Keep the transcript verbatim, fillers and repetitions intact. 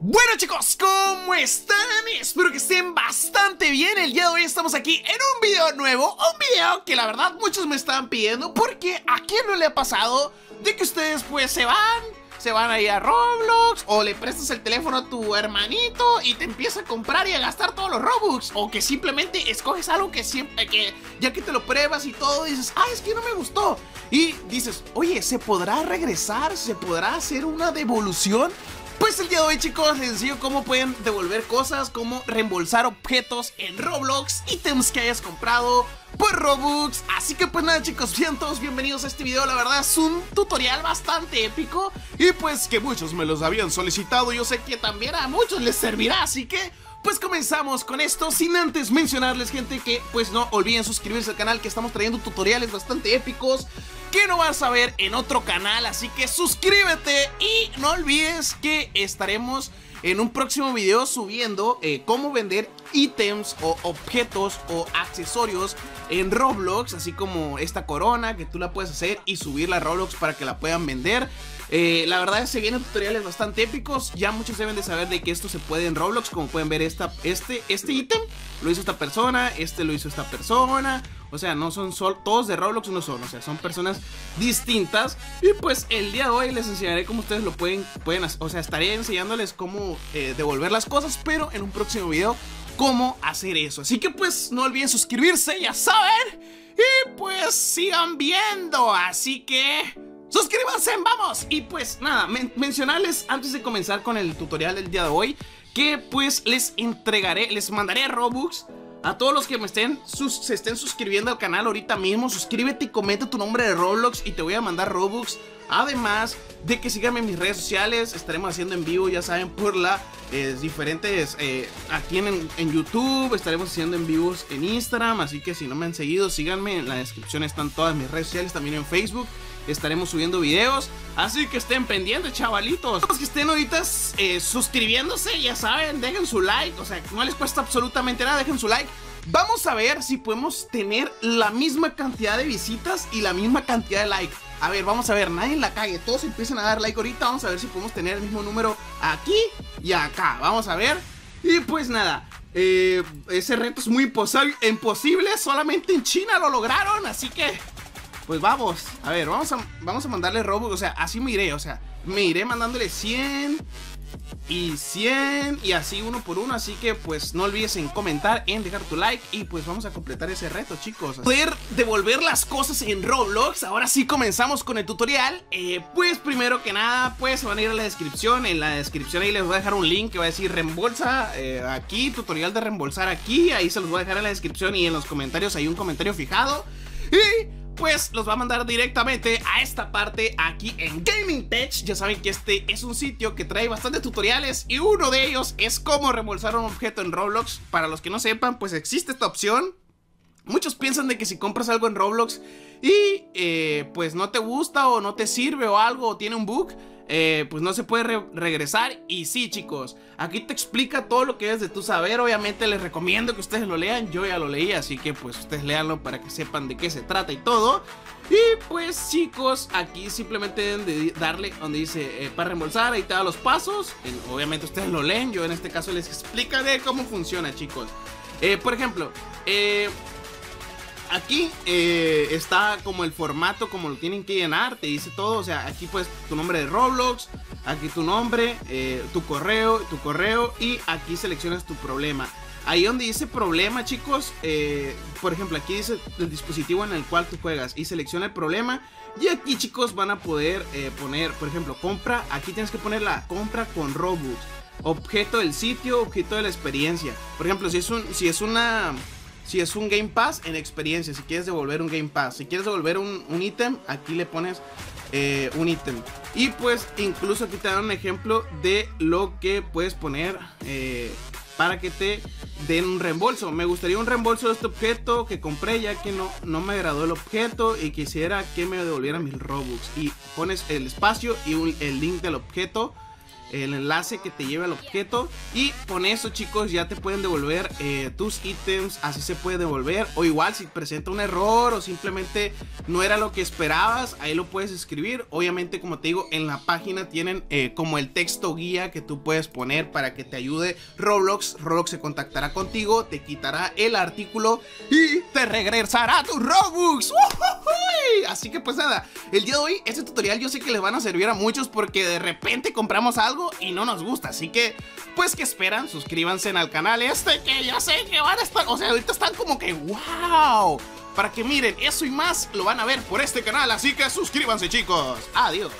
Bueno chicos, ¿cómo están? Espero que estén bastante bien. El día de hoy estamos aquí en un video nuevo. Un video que la verdad muchos me estaban pidiendo, porque ¿a quién no le ha pasado de que ustedes pues se van? Se van a ir a Roblox, o le prestas el teléfono a tu hermanito y te empieza a comprar y a gastar todos los Robux, o que simplemente escoges algo que siempre que ya que te lo pruebas y todo dices, ah, es que no me gustó, y dices, oye, ¿se podrá regresar? ¿Se podrá hacer una devolución? Pues el día de hoy chicos les enseño cómo pueden devolver cosas, cómo reembolsar objetos en Roblox, ítems que hayas comprado por Robux. Así que pues nada chicos, sean todos bienvenidos a este video. La verdad es un tutorial bastante épico y pues que muchos me los habían solicitado. Yo sé que también a muchos les servirá, así que pues comenzamos con esto, sin antes mencionarles, gente, que pues no olviden suscribirse al canal, que estamos trayendo tutoriales bastante épicos que no vas a ver en otro canal, así que suscríbete y no olvides que estaremos en un próximo video subiendo eh, cómo vender ítems o objetos o accesorios en Roblox, así como esta corona que tú la puedes hacer y subirla a Roblox para que la puedan vender. Eh, la verdad se vienen tutoriales bastante épicos. Ya muchos deben de saber de que esto se puede en Roblox. Como pueden ver, esta, este este ítem lo hizo esta persona, este lo hizo esta persona. O sea, no son sol, todos de Roblox no son, o sea, son personas distintas. Y pues el día de hoy les enseñaré cómo ustedes lo pueden, pueden hacer. O sea, estaré enseñándoles cómo eh, devolver las cosas, pero en un próximo video cómo hacer eso. Así que pues no olviden suscribirse, ya saben. Y pues sigan viendo, así que... ¡suscríbanse! ¡Vamos! Y pues nada, men mencionarles antes de comenzar con el tutorial del día de hoy que pues les entregaré, les mandaré Robux a todos los que me estén se estén suscribiendo al canal ahorita mismo. Suscríbete y comenta tu nombre de Roblox y te voy a mandar Robux. Además de que síganme en mis redes sociales, estaremos haciendo en vivo, ya saben, por las eh, diferentes, eh, aquí en, en YouTube, estaremos haciendo en vivos en Instagram, así que si no me han seguido, síganme, en la descripción están todas mis redes sociales, también en Facebook, estaremos subiendo videos, así que estén pendientes, chavalitos. Los que estén ahorita eh, suscribiéndose, ya saben, dejen su like, o sea, no les cuesta absolutamente nada, dejen su like. Vamos a ver si podemos tener la misma cantidad de visitas y la misma cantidad de likes. A ver, vamos a ver, nadie la cague, todos empiezan a dar like ahorita. Vamos a ver si podemos tener el mismo número aquí y acá, vamos a ver. Y pues nada, eh, ese reto es muy imposible, solamente en China lo lograron, así que pues vamos, a ver, vamos a, vamos a mandarle Robux, o sea, así me iré, o sea, me iré mandándole cien y cien y así uno por uno, así que pues no olvides en comentar, en dejar tu like y pues vamos a completar ese reto, chicos. Poder devolver las cosas en Roblox. Ahora sí comenzamos con el tutorial. eh, Pues primero que nada, pues van a ir a la descripción. En la descripción ahí les voy a dejar un link que va a decir reembolsa eh, aquí, tutorial de reembolsar aquí. Ahí se los voy a dejar en la descripción y en los comentarios hay un comentario fijado. Y... pues los va a mandar directamente a esta parte aquí en Gaming Tech. Ya saben que este es un sitio que trae bastantes tutoriales y uno de ellos es cómo reembolsar un objeto en Roblox. Para los que no sepan, pues existe esta opción. Muchos piensan de que si compras algo en Roblox y eh, pues no te gusta o no te sirve o algo o tiene un bug, Eh, pues no se puede re regresar. Y sí chicos, aquí te explica todo lo que es de tu saber. Obviamente les recomiendo que ustedes lo lean, yo ya lo leí, así que pues ustedes leanlo para que sepan de qué se trata y todo. Y pues chicos, aquí simplemente deben de darle donde dice eh, para reembolsar, ahí te da los pasos. eh, Obviamente ustedes lo leen, yo en este caso les explicaré cómo funciona, chicos. eh, Por ejemplo, eh... aquí eh, está como el formato, como lo tienen que llenar, te dice todo. O sea, aquí pues tu nombre de Roblox, aquí tu nombre, eh, tu correo, tu correo y aquí seleccionas tu problema. Ahí donde dice problema, chicos, eh, por ejemplo, aquí dice el dispositivo en el cual tú juegas y selecciona el problema. Y aquí, chicos, van a poder eh, poner, por ejemplo, compra. Aquí tienes que poner la compra con Robux, objeto del sitio, objeto de la experiencia. Por ejemplo, si es, un, si es una... si es un Game Pass, en experiencia, si quieres devolver un Game Pass, si quieres devolver un, un ítem, aquí le pones eh, un ítem. Y pues incluso aquí te dan un ejemplo de lo que puedes poner eh, para que te den un reembolso. Me gustaría un reembolso de este objeto que compré, ya que no, no me agradó el objeto y quisiera que me devolvieran mis Robux. Y pones el espacio y un, el link del objeto. el enlace que te lleve al objeto, y con eso, chicos, ya te pueden devolver eh, tus ítems. Así se puede devolver, o igual si presenta un error o simplemente no era lo que esperabas, ahí lo puedes escribir. Obviamente, como te digo, en la página tienen eh, como el texto guía que tú puedes poner para que te ayude Roblox. Roblox se contactará contigo, te quitará el artículo y te regresará tu Robux. ¡Uy! Así que pues nada, el día de hoy este tutorial yo sé que les van a servir a muchos, porque de repente compramos algo y no nos gusta. Así que pues, ¿qué esperan? Suscríbanse al canal este, que ya sé que van a estar, o sea, ahorita están como que wow, para que miren, eso y más lo van a ver por este canal. Así que suscríbanse, chicos. Adiós.